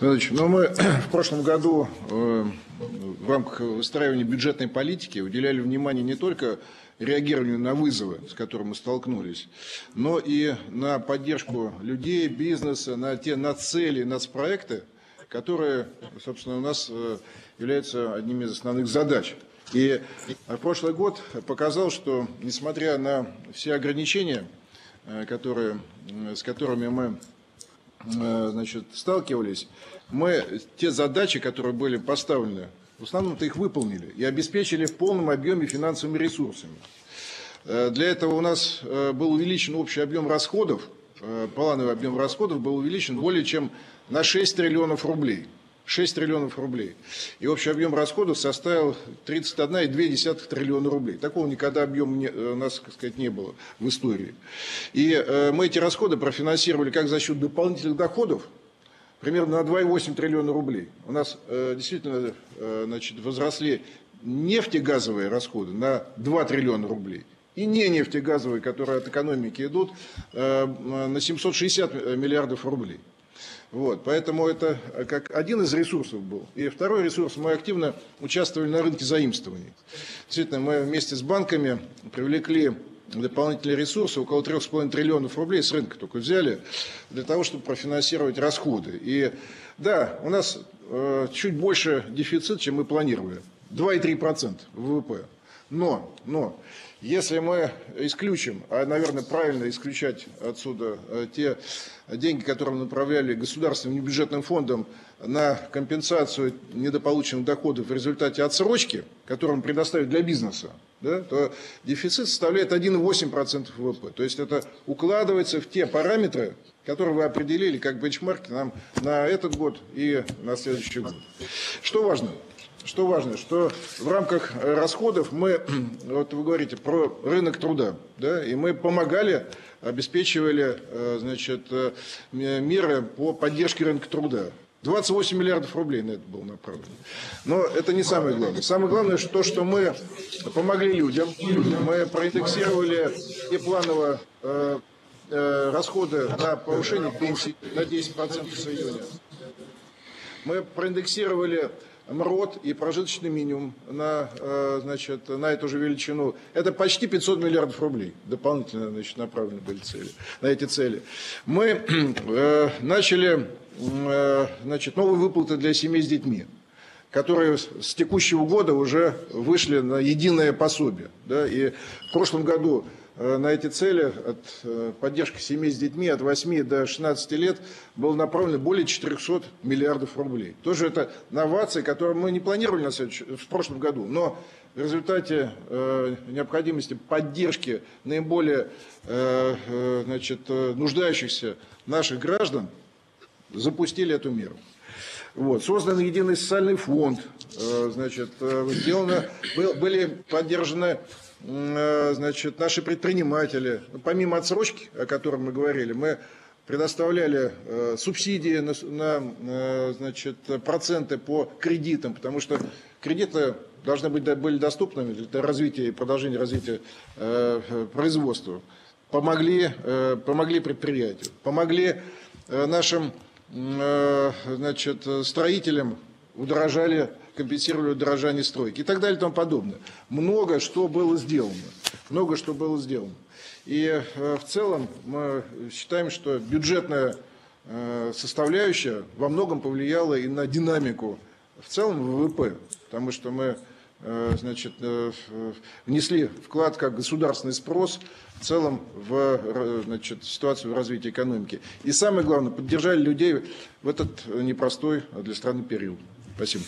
Мы в прошлом году в рамках выстраивания бюджетной политики уделяли внимание не только реагированию на вызовы, с которыми мы столкнулись, но и на поддержку людей, бизнеса, на цели, нацпроекты, которые, собственно, у нас являются одними из основных задач. И прошлый год показал, что, несмотря на все ограничения, с которыми мы сталкивались, мы те задачи, которые были поставлены, в основном-то их выполнили и обеспечили в полном объеме финансовыми ресурсами. Для этого у нас был увеличен общий объем расходов, плановый объем расходов был увеличен более чем на 6 триллионов рублей. 6 триллионов рублей. И общий объем расходов составил 31,2 триллиона рублей. Такого никогда объема у нас, так сказать, не было в истории. И мы эти расходы профинансировали как за счет дополнительных доходов, примерно на 2,8 триллиона рублей. У нас действительно возросли нефтегазовые расходы на 2 триллиона рублей. И не нефтегазовые, которые от экономики идут, на 760 миллиардов рублей. Вот, поэтому это как один из ресурсов был. И второй ресурс, мы активно участвовали на рынке заимствований. Действительно, мы вместе с банками привлекли дополнительные ресурсы, около 3,5 триллионов рублей с рынка только взяли, для того, чтобы профинансировать расходы. И да, у нас чуть больше дефицит, чем мы планировали, 2,3% ВВП. Но если мы исключим, а, наверное, правильно исключать отсюда те деньги, которые мы направляли государственным небюджетным фондом на компенсацию недополученных доходов в результате отсрочки, которым предоставят для бизнеса, да, то дефицит составляет 1,8% ВВП. То есть это укладывается в те параметры, которые вы определили как бенчмарки нам на этот год и на следующий год. Что важно? Что важно, что в рамках расходов мы, вот вы говорите про рынок труда, да, и мы помогали, обеспечивали, меры по поддержке рынка труда. 28 миллиардов рублей на это было направлено. Но это не самое главное. Самое главное, то, что мы помогли людям, мы проиндексировали и планово расходы на повышение пенсий на 10% с июня. Мы проиндексировали МРОТ и прожиточный минимум на эту же величину. Это почти 500 миллиардов рублей дополнительно направлены были на эти цели. Мы начали новые выплаты для семей с детьми, которые с текущего года уже вышли на единое пособие. Да, и в прошлом году на эти цели от поддержки семей с детьми от 8 до 16 лет было направлено более 400 миллиардов рублей. Тоже это новации, которые мы не планировали в прошлом году, но в результате необходимости поддержки наиболее нуждающихся наших граждан запустили эту меру. Вот. Создан единый социальный фонд, были поддержаны наши предприниматели. Помимо отсрочки, о которой мы говорили, мы предоставляли субсидии на проценты по кредитам, потому что кредиты должны были доступными для развития и продолжения развития производства. Помогли предприятию, помогли нашим строителям, компенсировали удорожание стройки и так далее и тому подобное. Много что было сделано. Много что было сделано. И в целом мы считаем, что бюджетная составляющая во многом повлияла и на динамику в целом ВВП, потому что мы внесли вклад как государственный спрос в целом в ситуацию в развитии экономики. И самое главное, поддержали людей в этот непростой для страны период. Спасибо.